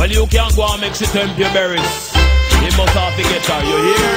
Well, you can't go and mix it up your berries. You must have to get her, you hear?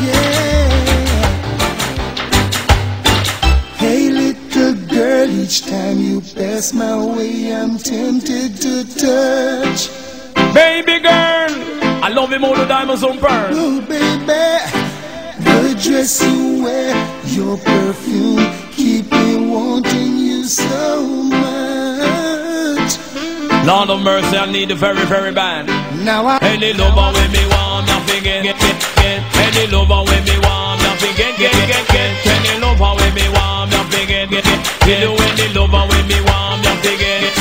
Yeah, yeah. Hey, little girl, each time you pass my way, I'm tempted to touch. Baby girl, I love him all the diamonds on pearl. Oh, baby. The dress you wear, your perfume, keep me wanting you so much. Lord of mercy, I need the very, very bad. Now I any lover with me warm, nothing get. Any lover with me warm, nothing get. Any lover with me warm, nothing get. Till you any lover with me warm, nothing get.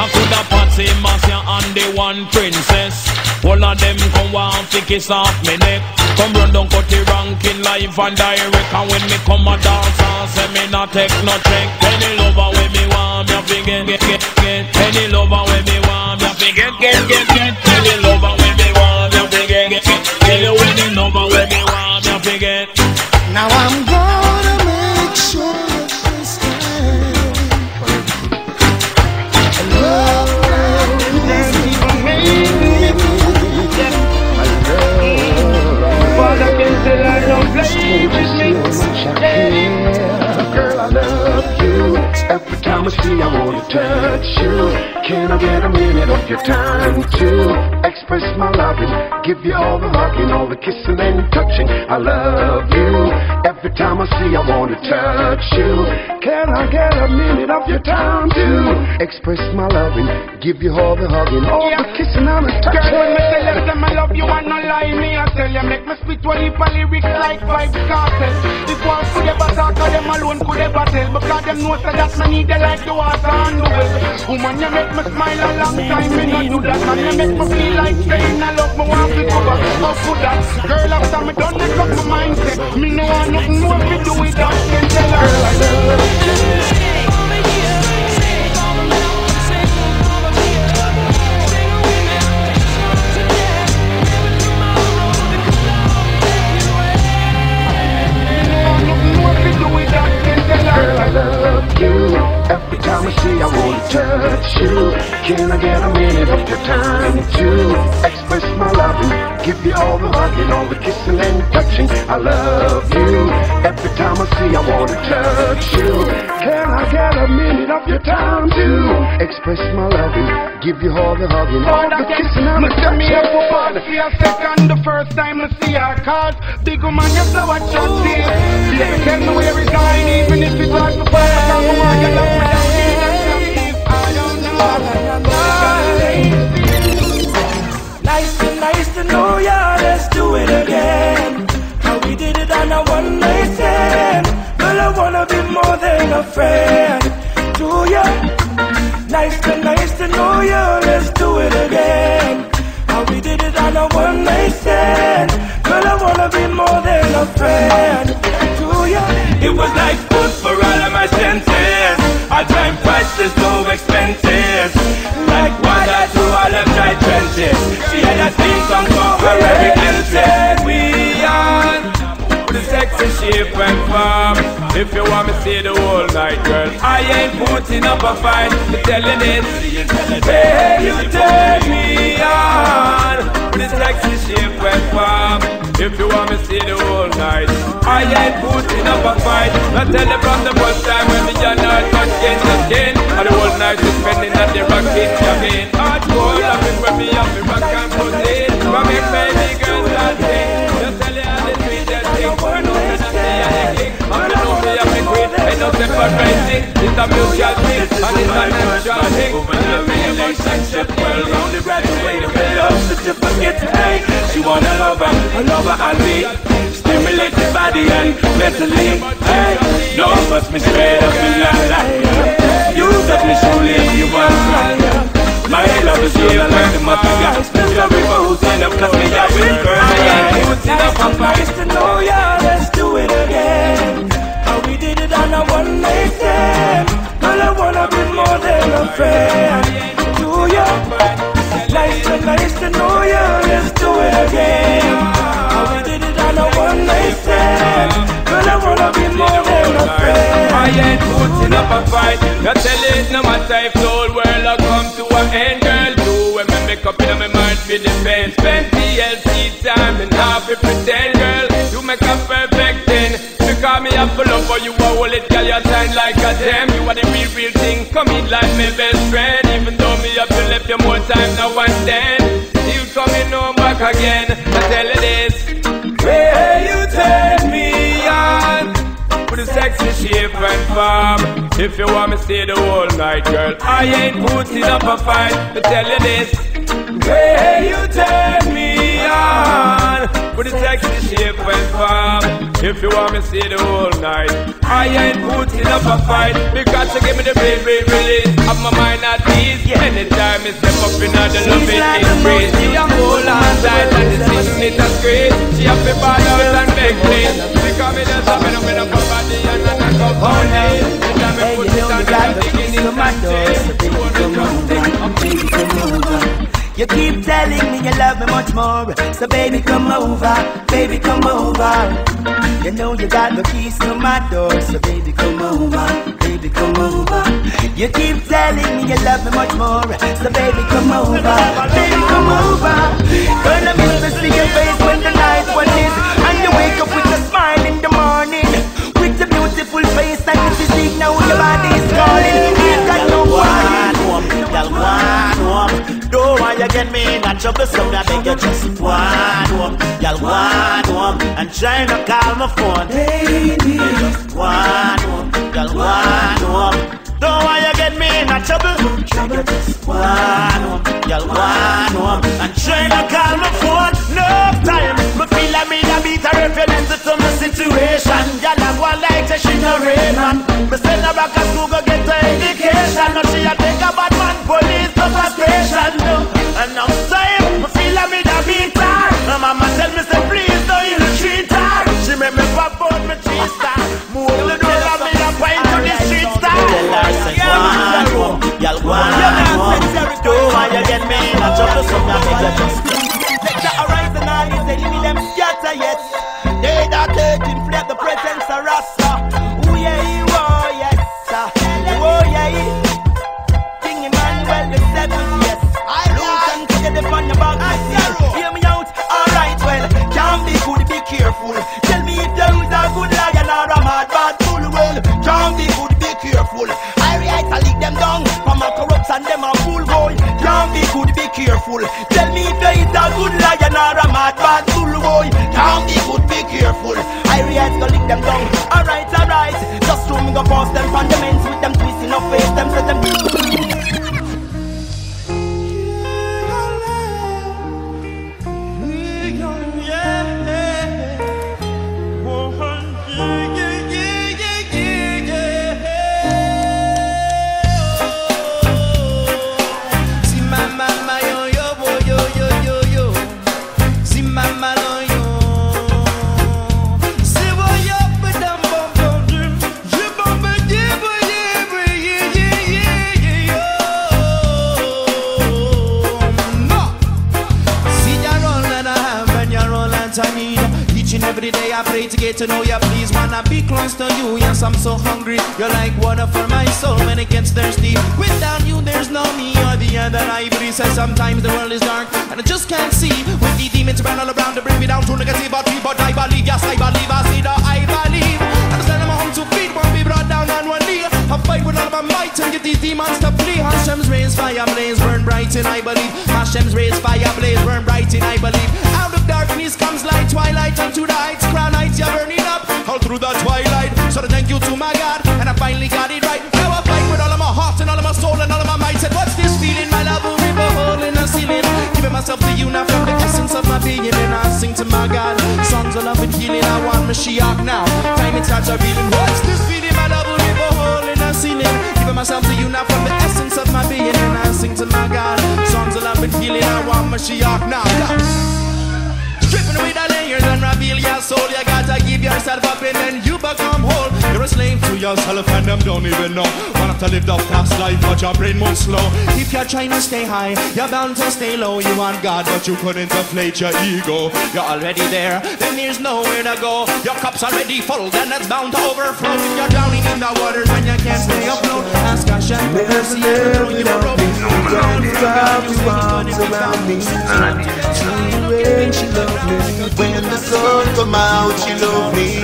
I could have Patsy, Marcia, and the one princess. All of them come want to kiss off me neck. Come run down cut the ranking live and direct. And when me come a dance and say me not take no check. Any lover with me want me to get. Any lover with me want me to get. Any lover with me want me to get. Any lover with me want me to get. Now I'm gonna make sure that she's mine. Love every time I see, I wanna touch you. Can I get a minute of your time to express my loving? Give you all the hugging, all the kissing and touching. I love you. Every time I see, I wanna touch you. Can I get a minute of your time to express my loving? Give you all the hugging, all the kissing and the touching. Girl, when me tell you them I love you, I no lie me. I tell you, make me spit 25 lyrics like Vybz Kartel. This one could ever talk, or them alone could ever tell, because them know that me need you like the water and the well. Woman, you make me smile a long time. Me not do that, man, you make me feel like pain. I love me, want to cover up for that. Girl, after me done, I got my mindset. Me no want nothing more if you do it, I can tell her. Girl, I love you. Girl, I love you. Every time I see, I want to touch you. Can I get a minute of your time to express my loving? Give you all the hugging, all the kissing and touching. I love you. Every time I see, I want to touch you. Can I get a minute of your time to express my loving? Give you all the hugging, all the kissing and the touching. Me up for part for a second, the first time I see her cause. Big woman, you flower chat here. Baby, tell me where it's going, even if it's hard to find. I can't go on, you love me down here. I don't know. Nice to know ya, let's do it again. How we did it on a one night stand. Girl, I wanna be more than a friend to ya. Nice to know you, let's do it again. How we did it on a one night stand. Girl, I wanna be more than a friend to you. It was like food for all of my senses. Our time price is so expensive. Like water to all of dry trenches. She had a theme song for her every glimpse. We are the sexy shape and form. If you want me see the whole night, girl, I ain't putting up a fight. Me telling it, hey, you turn me on. The sexy shape and form. If you want me see the whole night, I ain't putting up a fight. Not tell you from the first time when me and her touch against the skin. And the whole night we spending at the rocket jamming. Hard ball up in when me up in rock and protein. From me baby girls and things. Just tell you how they treat that thing. It's a mutual thing, and it's a natural thing. Woman, me relationship, well round the graduate. We love such a forget today. She want a lover and me. Stimulate the body and mentally. Hey, don't bust me straight up in a liar. You set me surely if you want to. My love is here like the mother guys. There's a river who's in the club, me I will burn. I ain't putting up a fight. Nice to know ya, let's do it again. We did it on a one night stand. Girl, I wanna be more than a friend to you. Nice to know you. Let's do it again. We did it on a one night stand. Girl, I wanna be more than a friend. I ain't putting up a fight. Not tell it no matter if the whole world will come to an end, girl. Do when me make up in my mind for the fans. Spend TLC time and half it pretend, girl. You make a perfect thing. Because me have full love for you, I hold it, girl. You shine like a gem. You are the real thing. Come in like my best friend. Even though me have to left you more time now and then, you coming home back again. I tell you this. Hey, you turn me on with a sexy shape and form. If you want me stay the whole night, girl, I ain't putting up a fight. I tell you this. Hey, you turn me on with a sexy shape and form. If you want me stay the whole night, I ain't putting up a fight. Because you give me the baby release of my mind at ease. Anytime I step up in all the love it increase. She a whole on tight and the season it a squeeze. She a flip all out and beg please. Because me just have it up in a body and I knock up on it. Anytime I put it on the beginning of my day. You want to come take up baby come over. You keep telling me you love me much more. So baby come over, baby come over. You know you got the keys to my door, so baby come over, baby come over. You keep telling me you love me much more, so baby come over. Gonna miss to see your face when the night one is, and you wake up with a smile in the morning, with a beautiful face and the physique. Now your body is calling, you got no one. Don't want you get me in a trouble, so I beg you just one home. Y'all one home and try to call my phone. Baby, just one home, y'all one home. Don't want you get me in a trouble, so I beg you just one home, y'all one home and try to call my phone. No time, me feel like me a beat a reference to my situation. Y'all have one like a shit no rain man. Me send her back to school go get her education. Now she a take a bad man police to the station. And now time, I feel like me that beat her. My mama tell me, say, please don't you treat her. She make me pop out my tree star. Move the door and me a pint to the street star. Tell her, say, go on home, y'all go on home. Don't want you get me in a trouble, so now make you just take the horizon, all these enemy them scatter yet. They that take inflate the presence of Rasta. Ooh yeah, oh yes, sir. Oh yeah, King Emmanuel the seventh, yes. Hear me out, alright, well, can't be good, be careful. Tell me if the rules are good, lion or a mad bad fool. Well, can't be good, be careful. I write a lick them down, from a corrupt and them a fool boy. Can't be good, be careful. Tell me if there is a good lion or a mad bad fool boy. Can't be good, be careful. I write a lick them down, alright. Just throw me go past them from the men's with them twisting up face, them set them. Every day I pray to get to know you. Please wanna be close to you. Yes, I'm so hungry. You're like water for my soul when it gets thirsty. Without you, there's no me. You're the other ivory. Says sometimes the world is dark and I just can't see. With the demons around all around to bring me down to negative or three, but I believe, yes, I believe. I see that I believe. I stand on my own 2 feet, won't be brought down on one knee. I fight with all my might and get these demons to flee. Hashem's rays, fire blaze, burn bright and I believe. Hashem's rays, fire blaze, burn bright and I believe. Out of darkness comes light, twilight unto the heights. Crown lights, you're burning up all through the twilight. So I thank you to my God, and I finally got it right. Now I fight with all of my heart and all of my soul and all of my might. Said, what's this feeling? My love will rip a hole in the ceiling. Giving myself to you now from the essence of my being. And I sing to my God songs of love and healing. I want Mashiach now. Time and starts are revealing. What's this feeling? My love will rip a hole in the ceiling. Giving myself to you now from the essence of my being. And I sing to my God songs of love and healing. I want Mashiach now. Stripping away the layers and reveal your soul. You gotta give yourself up and then you become whole. You're a slave to yourself and them don't even know. Wanna to live the fast life but your brain moves slow. If you're trying to stay high, you're bound to stay low. You want God but you couldn't inflate your ego. You're already there, then there's nowhere to go. Your cup's already full, then it's bound to overflow. If you're drowning in the waters and you can't stay afloat, ask God for mercy to throw you a rope. Don't drive your arms around me. She when she loved me. When the sun come out, she loved me.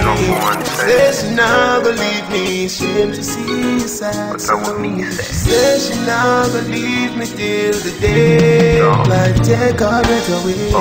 Says she not believe me. Shame to see you sad. Says she not believe me till the day I take her breath away.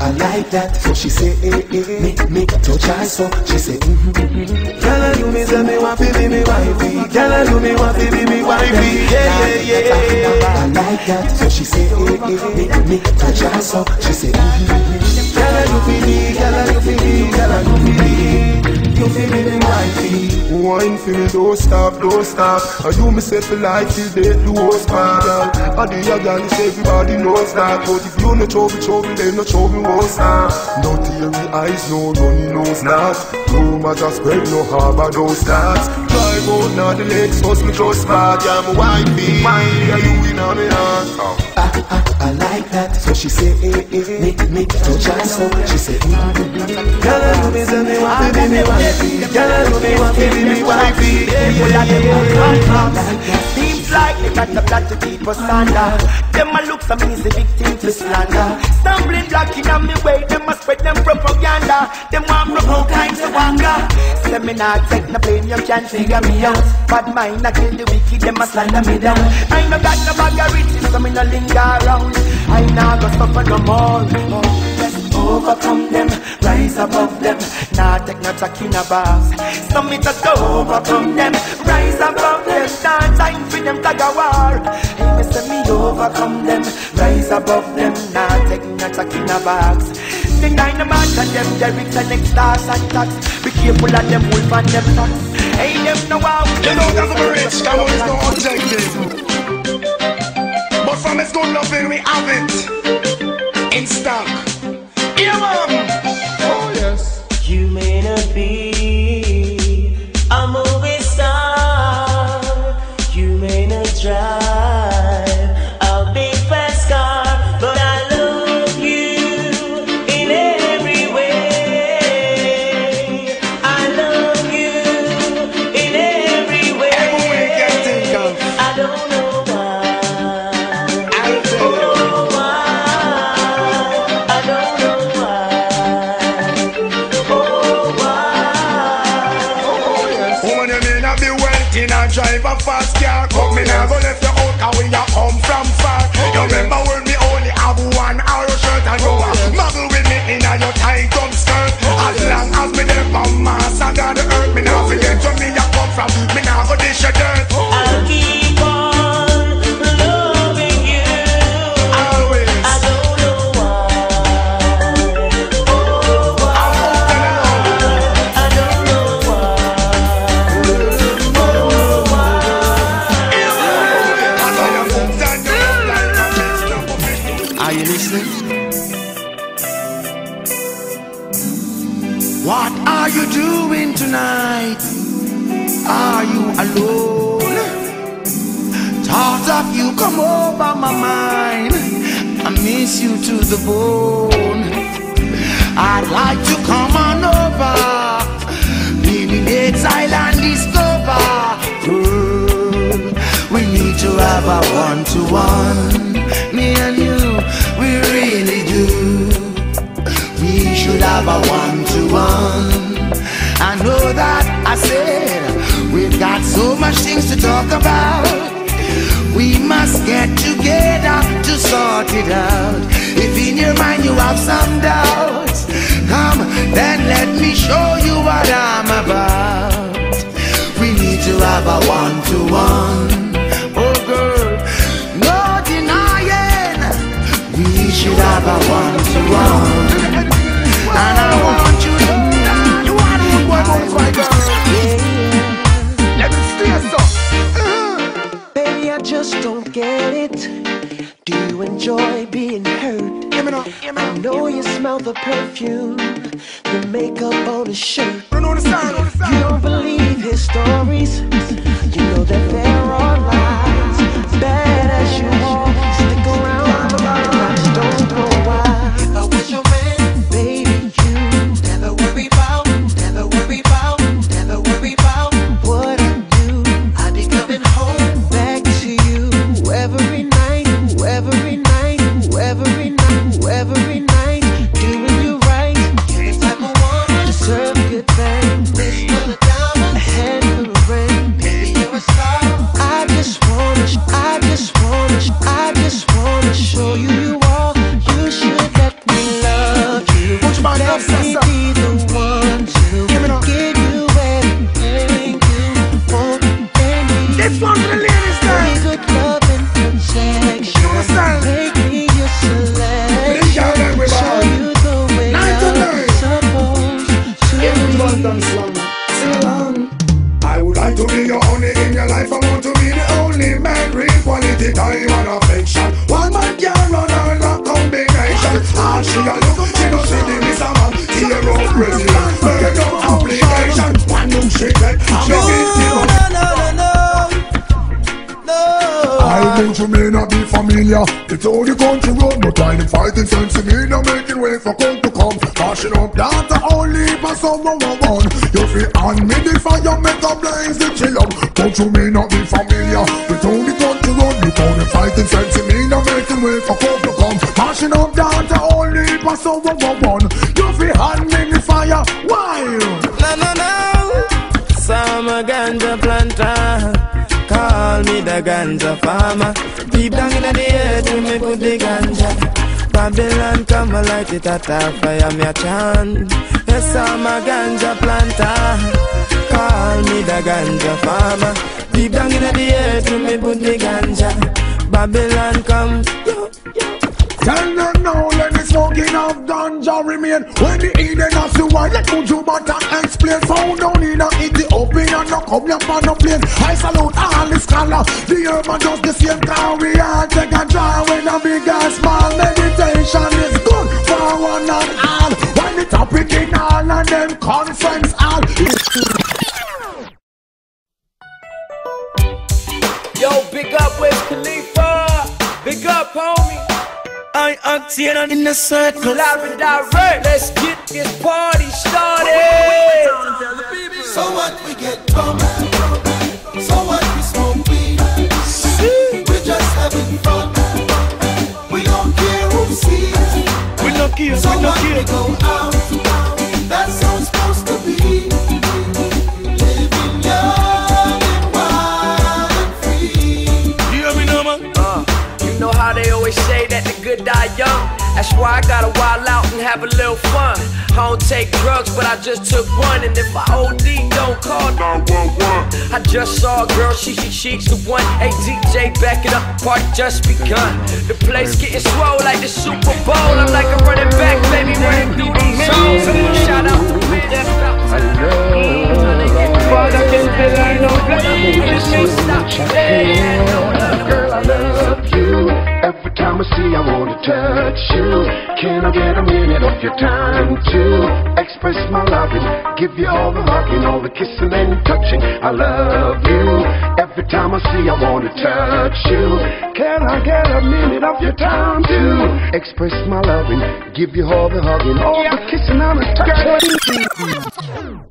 I like that. So she say, eh, eh, me touch her so. She say, Girl, you me say me want to be me wifey. Girl, you me want to be me wifey. Yeah, yeah, yeah. I like that. So she say, eh, eh, me touch her so. She say, Gala you feel me, gala you feel me, gala you feel me. You feel me in my feet. Wine for me, don't stop, don't stop. I do myself for life till death do us part. I do your girl, everybody knows that. But if you no trouble, trouble, then no trouble won't stop. No teary eyes, no runny nose, not. No matter spread, no harbor, no stars. Drive out now the legs, cause me just bad. Yeah, my wifey, are you in on me heart? I like that. So she say, eh, eh, me touch her so. She say, Gala you me say me want to be me wifey. Gala you me want to be me wifey. Seems like they got a plot to keep us under. Them a look for me is the victim to slander. Stumbling block in on me way. Them a spread them propaganda. Them want from all kinds of anger. Say me not take no blame. You can't figure me out. Bad mind I kill the wicked. Them a slander me down. I no got no bag of riches, so me no linger around. I not go suffer no more. Let's overcome them, rise above them. Nah, take no talk in a bath. Some me just go overcome them, rise above them. Nah, time for them tag a war. Hey, me say me overcome them, rise above them. Nah, take no talk in a bath. The dynamite and them derricks and extras and tax. Be careful of them wolf and them tax. Hey, them no out. You know that's a rich, I always know objective. But from this good loving, we have it in stock. Yeah, mom. Oh, yes. You may not be a movie star. You may not drive a big fast car. But I love you in every way. I love you in every way. Every way you can think of. I don't know. Drive a fast car, come me now go left your own car when you come from far. You remember when me only have one arrow shirt and you muggle with me in a your tight dumb skirt. As long as me there from Mars and God the earth, me now forget where me you come from. Me now go dish your dirt. I'll keep on loving you. Always. I don't know why. Oh why. I don't know why. What are you doing tonight? Are you alone? Thoughts of you come over my mind. I miss you to the bone. I'd like to come on over, live in exile and discover. We need to have a one-to-one, me and you, we really do. We should have a one-to-one. I know that I said we've got so much things to talk about. We must get together to sort it out. If in your mind you have some doubts, come then let me show you what I'm about. We need to have a one-to-one. Oh girl, no denying, we should have a one-to-one. And I want you to know you want to one my girl. Let me stay so. Baby, I just don't get it. Do you enjoy being hurt? I know you smell the perfume, the makeup on his shirt. You don't believe his It's all the country road, but I ain't fighting sense in me, now making way for come to come. Cashing up that I only pass on one one. You feel on me, the fire make up lines, the chill up. Country may not be familiar. It's all the country road, but I ain't fighting sense in me, now making way for come to come. Cashing up that I only pass on one. You feel on me, the fire, why? No. Summer ganja planter, call me the ganja farmer. Deep down in the earth we make good the ganja. Babylon come and light it at a fire, me a chant. Yes, I'm a ganja planter, call me the ganja farmer. Deep down in the earth we make good the ganja. Babylon come, tell them now, let the smoking of ganja remain. When the Eden of the white, let go to butter and explain. Found down in the open and no come your man no plane. I salute all the scholar, the urban just the same time. We all take a draw with a big and small. Meditation is good for one and all. When the topic in all and them conference all. Yo, big up Wiz Khalifa. Big up, homie. I ain't in the circle. Live and direct. Let's get this party started. So what we get bumped, so what we smoke weed. We're just having fun. We don't care who sees. We don't care. So we what we go out. That's how it's supposed to be. Living young and wild and free. You hear me, no man? You know how they always say that the good die young. That's why I gotta wild out and have a little fun. I don't take drugs, but I just took one. And if I OD, don't call 911. I just saw a girl, she's the one. Hey DJ, back it up, park just begun. The place getting swole like the Super Bowl. I'm like a running back, baby, running through these zones. Shout out to me, fuck, I can't feel like no blame. It can't stop today. Girl, I love you. Every time I see I wanna touch you. Can I get a minute of your time to express my loving? Give you all the hugging, all the kissing and touching. I love you. Every time I see I wanna touch you. Can I get a minute of your time to express my loving? Give you all the hugging, all the kissing and touching.